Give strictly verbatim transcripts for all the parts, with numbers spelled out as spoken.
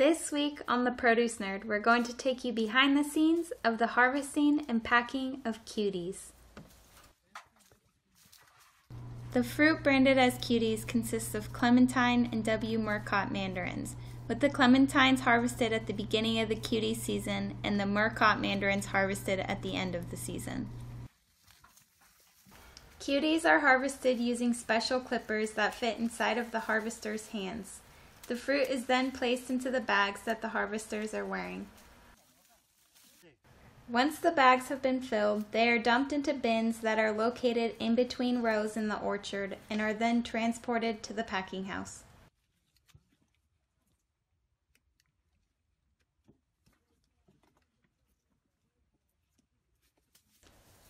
This week on The Produce Nerd, we're going to take you behind the scenes of the harvesting and packing of cuties. The fruit branded as cuties consists of clementine and W. Murcott mandarins, with the clementines harvested at the beginning of the cutie season and the Murcott mandarins harvested at the end of the season. Cuties are harvested using special clippers that fit inside of the harvester's hands. The fruit is then placed into the bags that the harvesters are wearing. Once the bags have been filled, they are dumped into bins that are located in between rows in the orchard and are then transported to the packing house.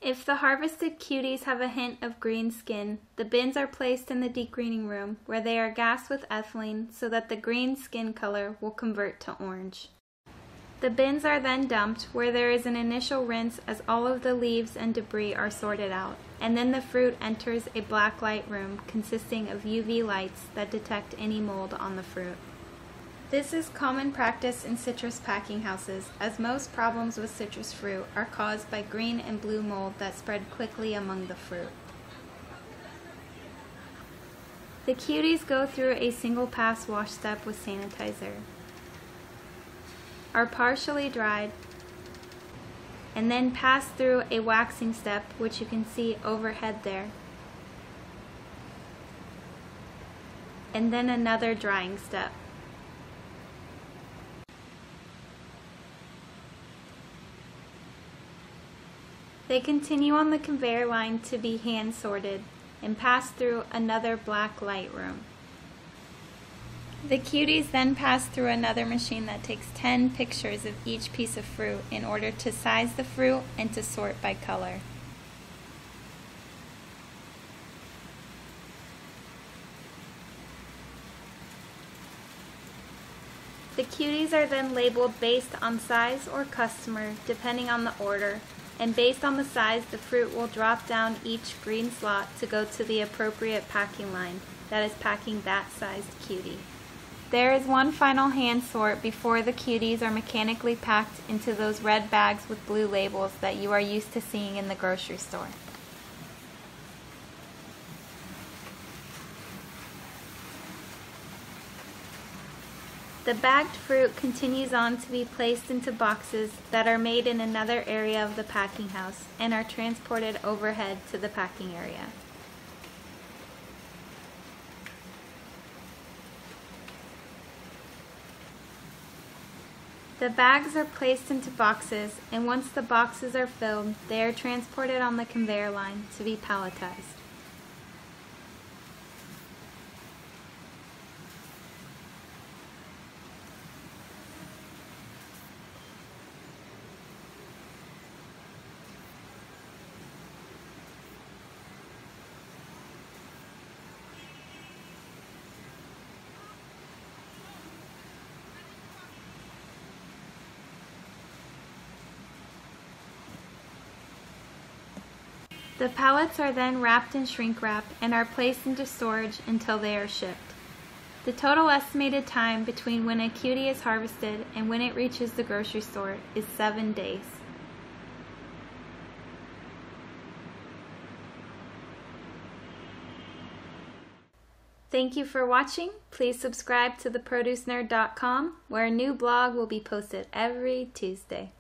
If the harvested cuties have a hint of green skin, the bins are placed in the degreening room where they are gassed with ethylene so that the green skin color will convert to orange. The bins are then dumped, where there is an initial rinse as all of the leaves and debris are sorted out, and then the fruit enters a black light room consisting of U V lights that detect any mold on the fruit. This is common practice in citrus packing houses, as most problems with citrus fruit are caused by green and blue mold that spread quickly among the fruit. The cuties go through a single pass wash step with sanitizer, are partially dried, and then passed through a waxing step, which you can see overhead there, and then another drying step. They continue on the conveyor line to be hand sorted and pass through another black light room. The cuties then pass through another machine that takes ten pictures of each piece of fruit in order to size the fruit and to sort by color. The cuties are then labeled based on size or customer, depending on the order, and based on the size, the fruit will drop down each green slot to go to the appropriate packing line that is packing that sized cutie. There is one final hand sort before the cuties are mechanically packed into those red bags with blue labels that you are used to seeing in the grocery store. The bagged fruit continues on to be placed into boxes that are made in another area of the packing house and are transported overhead to the packing area. The bags are placed into boxes, and once the boxes are filled, they are transported on the conveyor line to be palletized. The pallets are then wrapped in shrink wrap and are placed into storage until they are shipped. The total estimated time between when a cutie is harvested and when it reaches the grocery store is seven days. Thank you for watching. Please subscribe to the produce nerd dot com, where a new blog will be posted every Tuesday.